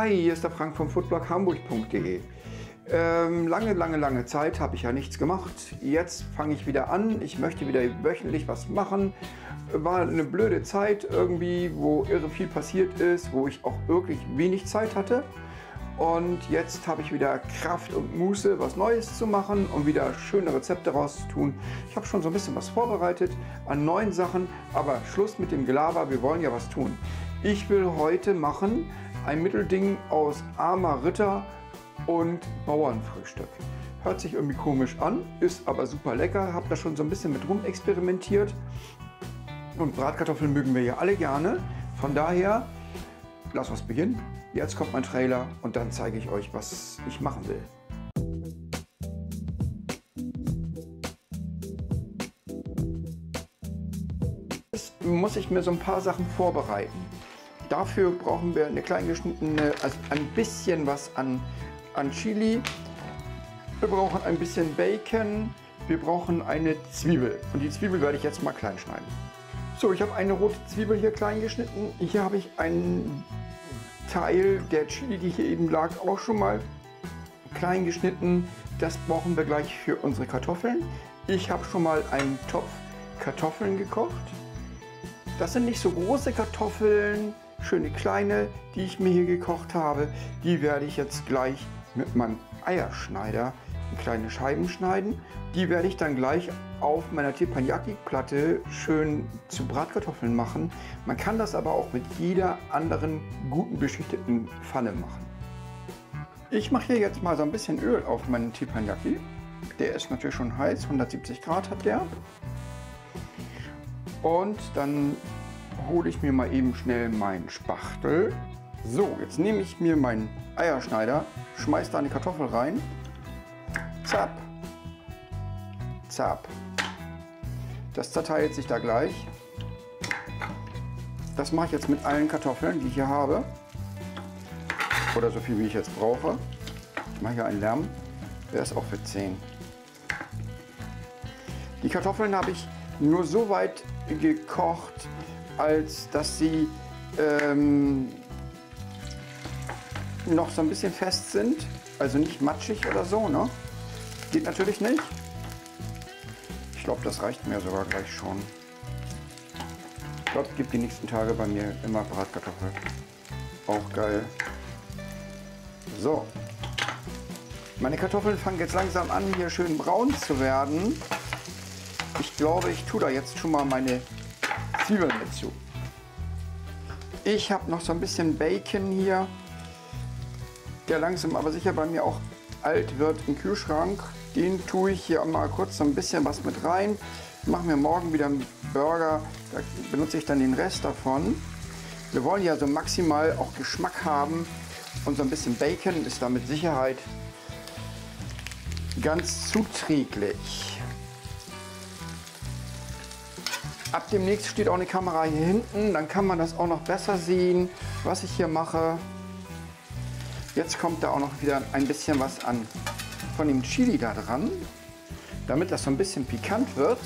Hi, hier ist der Frank vom foodbloghamburg.de. Lange Zeit habe ich ja nichts gemacht. Jetzt fange ich wieder an. Ich möchte wieder wöchentlich was machen. War eine blöde Zeit irgendwie, wo irre viel passiert ist, wo ich auch wirklich wenig Zeit hatte. Und jetzt habe ich wieder Kraft und Muße, was Neues zu machen und wieder schöne Rezepte rauszutun. Ich habe schon so ein bisschen was vorbereitet an neuen Sachen, aber Schluss mit dem Gelaber, wir wollen ja was tun. Ich will heute machen ein Mittelding aus Armer Ritter und Bauernfrühstück. Hört sich irgendwie komisch an, ist aber super lecker, habe da schon so ein bisschen mit rumexperimentiert. Und Bratkartoffeln mögen wir ja alle gerne, von daher lass uns beginnen. Jetzt kommt mein Trailer und dann zeige ich euch, was ich machen will. Jetzt muss ich mir so ein paar Sachen vorbereiten. Dafür brauchen wir eine klein geschnittene, also ein bisschen was an Chili. Wir brauchen ein bisschen Bacon. Wir brauchen eine Zwiebel. Und die Zwiebel werde ich jetzt mal klein schneiden. So, ich habe eine rote Zwiebel hier klein geschnitten. Hier habe ich einen Teil der Chili, die hier eben lag, auch schon mal klein geschnitten. Das brauchen wir gleich für unsere Kartoffeln. Ich habe schon mal einen Topf Kartoffeln gekocht. Das sind nicht so große Kartoffeln, schöne kleine, die ich mir hier gekocht habe. Die werde ich jetzt gleich mit meinem Eierschneider in kleine Scheiben schneiden. Die werde ich dann gleich auf meiner Teppanyaki-Platte schön zu Bratkartoffeln machen. Man kann das aber auch mit jeder anderen guten beschichteten Pfanne machen. Ich mache hier jetzt mal so ein bisschen Öl auf meinen Teppanyaki. Der ist natürlich schon heiß, 170 Grad hat der. Und dann hole ich mir mal eben schnell meinen Spachtel. So, jetzt nehme ich mir meinen Eierschneider, schmeiße da eine Kartoffel rein. Zap, zap. Das zerteilt sich da gleich. Das mache ich jetzt mit allen Kartoffeln, die ich hier habe. Oder so viel, wie ich jetzt brauche. Ich mache hier einen Lärm. Der ist auch für 10. Die Kartoffeln habe ich nur so weit gekocht, als dass sie noch so ein bisschen fest sind, also nicht matschig oder so, ne? Geht natürlich nicht. Ich glaube, das reicht mir sogar gleich schon. Ich glaube, es gibt die nächsten Tage bei mir immer Bratkartoffeln. Auch geil. So. Meine Kartoffeln fangen jetzt langsam an, hier schön braun zu werden. Ich glaube, ich tue da jetzt schon mal meine Zwiebeln mit zu. Ich habe noch so ein bisschen Bacon hier, der langsam aber sicher bei mir auch alt wird im Kühlschrank. Den tue ich hier mal kurz so ein bisschen was mit rein. Machen wir morgen wieder einen Burger, da benutze ich dann den Rest davon. Wir wollen ja so maximal auch Geschmack haben und so ein bisschen Bacon ist da mit Sicherheit ganz zuträglich. Ab demnächst steht auch eine Kamera hier hinten, dann kann man das auch noch besser sehen, was ich hier mache. Jetzt kommt da auch noch wieder ein bisschen was an von dem Chili da dran, damit das so ein bisschen pikant wird.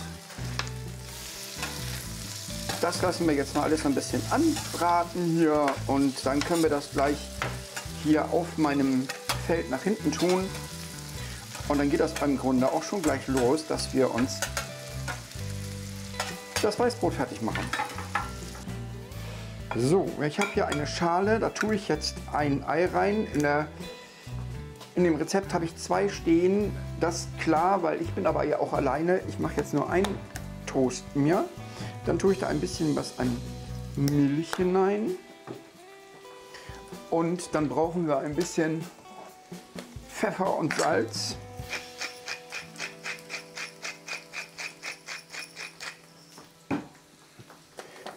Das lassen wir jetzt mal alles ein bisschen anbraten hier und dann können wir das gleich hier auf meinem Feld nach hinten tun. Und dann geht das im Grunde auch schon gleich los, dass wir uns das Weißbrot fertig machen. So, ich habe hier eine Schale, da tue ich jetzt ein Ei rein. In dem Rezept habe ich 2 stehen, das ist klar, weil ich bin aber ja auch alleine. Ich mache jetzt nur einen Toast mir. Dann tue ich da ein bisschen was an Milch hinein. Und dann brauchen wir ein bisschen Pfeffer und Salz.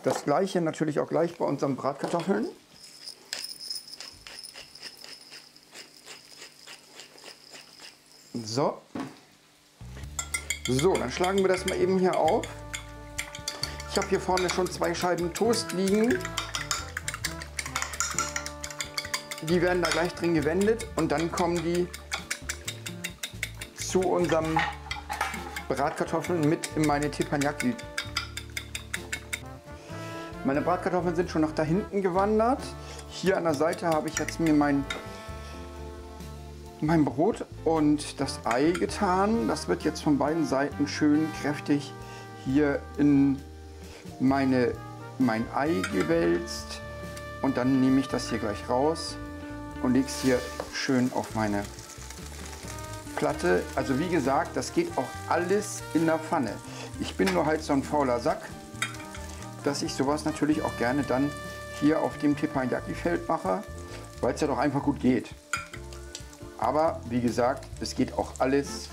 Das gleiche natürlich auch gleich bei unseren Bratkartoffeln. So. So, dann schlagen wir das mal eben hier auf. Ich habe hier vorne schon 2 Scheiben Toast liegen. Die werden da gleich drin gewendet und dann kommen die zu unseren Bratkartoffeln mit in meine Teppanyaki. Meine Bratkartoffeln sind schon nach da hinten gewandert. Hier an der Seite habe ich jetzt mir mein Brot und das Ei getan. Das wird jetzt von beiden Seiten schön kräftig hier in mein Ei gewälzt. Und dann nehme ich das hier gleich raus und lege es hier schön auf meine Platte. Also wie gesagt, das geht auch alles in der Pfanne. Ich bin nur halt so ein fauler Sack, dass ich sowas natürlich auch gerne dann hier auf dem Teppanyaki-Feld mache, weil es ja doch einfach gut geht. Aber wie gesagt, es geht auch alles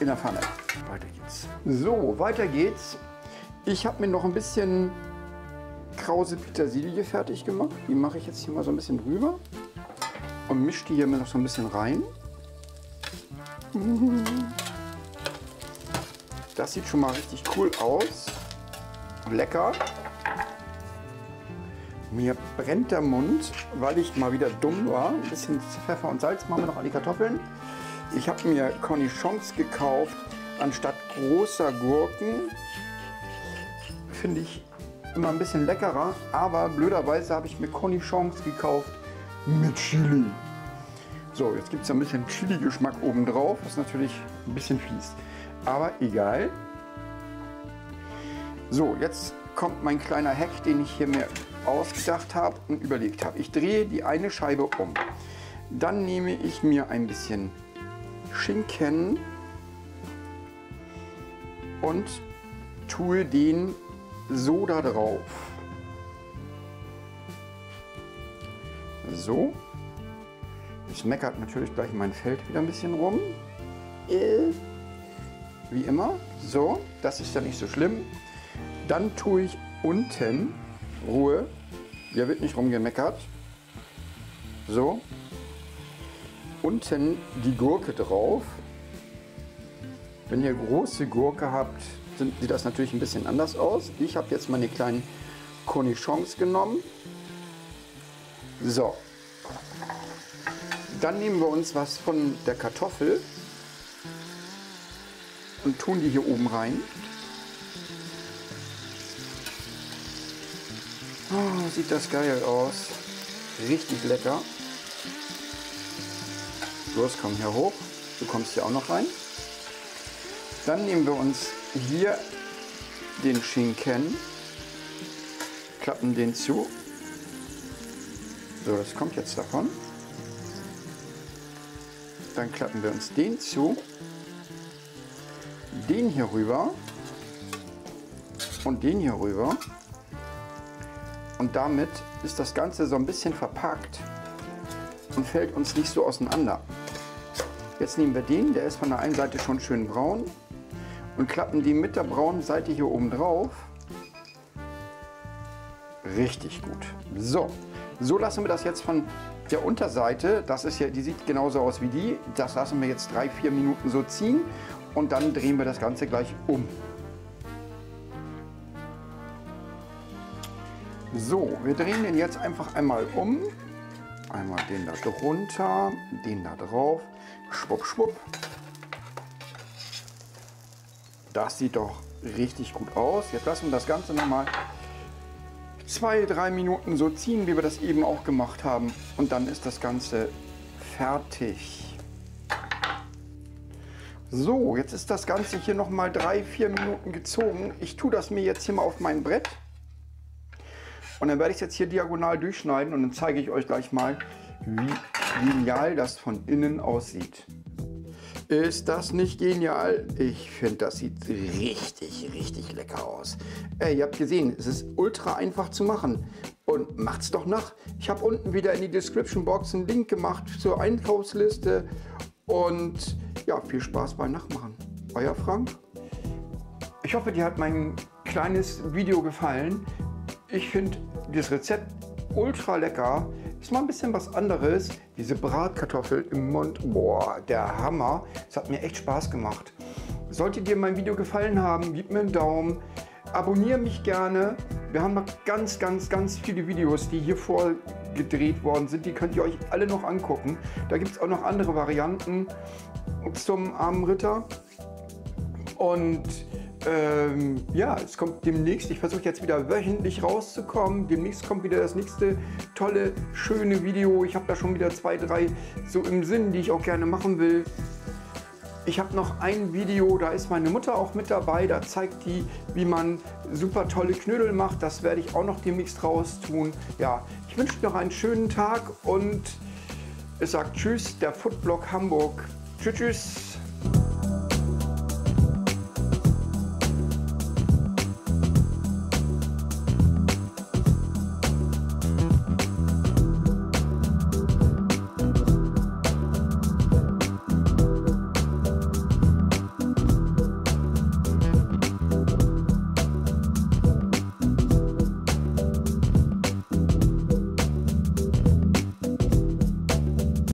in der Pfanne. Weiter geht's. So, weiter geht's. Ich habe mir noch ein bisschen krause Petersilie fertig gemacht. Die mache ich jetzt hier mal so ein bisschen drüber und mische die hier noch so ein bisschen rein. Das sieht schon mal richtig cool aus. Lecker. Mir brennt der Mund, weil ich mal wieder dumm war. Ein bisschen Pfeffer und Salz machen wir noch an die Kartoffeln. Ich habe mir Cornichons gekauft anstatt großer Gurken. Finde ich immer ein bisschen leckerer, aber blöderweise habe ich mir Cornichons gekauft mit Chili. So, jetzt gibt es ein bisschen Chili-Geschmack obendrauf, was natürlich ein bisschen fies, aber egal. So, jetzt kommt mein kleiner Hack, den ich hier mir ausgedacht habe und überlegt habe. Ich drehe die eine Scheibe um. Dann nehme ich mir ein bisschen Schinken und tue den so da drauf. So. Es meckert natürlich gleich mein Feld wieder ein bisschen rum. Wie immer. So, das ist ja nicht so schlimm. Dann tue ich unten, Ruhe, hier wird nicht rumgemeckert. So. Unten die Gurke drauf. Wenn ihr große Gurke habt, sieht das natürlich ein bisschen anders aus. Ich habe jetzt meine kleinen Cornichons genommen. So. Dann nehmen wir uns was von der Kartoffel und tun die hier oben rein. Oh, sieht das geil aus. Richtig lecker. Los, komm hier hoch. Du kommst hier auch noch rein. Dann nehmen wir uns hier den Schinken, klappen den zu. So, das kommt jetzt davon. Dann klappen wir uns den zu, den hier rüber und den hier rüber. Und damit ist das Ganze so ein bisschen verpackt und fällt uns nicht so auseinander. Jetzt nehmen wir den, der ist von der einen Seite schon schön braun, und klappen die mit der braunen Seite hier oben drauf. Richtig gut. So, so lassen wir das jetzt von der Unterseite, das ist ja, die sieht genauso aus wie die, das lassen wir jetzt 3-4 Minuten so ziehen und dann drehen wir das Ganze gleich um. So, wir drehen den jetzt einfach einmal um. Einmal den da drunter, den da drauf, schwupp, schwupp. Das sieht doch richtig gut aus. Jetzt lassen wir das Ganze nochmal 2-3 Minuten so ziehen, wie wir das eben auch gemacht haben. Und dann ist das Ganze fertig. So, jetzt ist das Ganze hier nochmal 3-4 Minuten gezogen. Ich tue das mir jetzt hier mal auf mein Brett. Und dann werde ich es jetzt hier diagonal durchschneiden und dann zeige ich euch gleich mal, wie genial das von innen aussieht. Ist das nicht genial? Ich finde, das sieht richtig, richtig lecker aus. Ey, ihr habt gesehen, es ist ultra einfach zu machen. Und macht's doch nach. Ich habe unten wieder in die Description Box einen Link gemacht zur Einkaufsliste. Und ja, viel Spaß beim Nachmachen. Euer Frank. Ich hoffe, dir hat mein kleines Video gefallen. Ich finde das Rezept ultra lecker. Ist mal ein bisschen was anderes. Diese Bratkartoffel im Mund, boah, der Hammer. Es hat mir echt Spaß gemacht. Sollte dir mein Video gefallen haben, gib mir einen Daumen. Abonniere mich gerne. Wir haben noch ganz, ganz, ganz viele Videos, die hier vorgedreht worden sind. Die könnt ihr euch alle noch angucken. Da gibt es auch noch andere Varianten zum Armen Ritter. Und Ja, es kommt demnächst, ich versuche jetzt wieder wöchentlich rauszukommen, demnächst kommt wieder das nächste tolle, schöne Video. Ich habe da schon wieder 2, 3 so im Sinn, die ich auch gerne machen will. Ich habe noch ein Video, da ist meine Mutter auch mit dabei, da zeigt die, wie man super tolle Knödel macht. Das werde ich auch noch demnächst raus tun. Ja, ich wünsche dir noch einen schönen Tag und es sagt Tschüss, der Foodblog Hamburg. Tschüss, tschüss.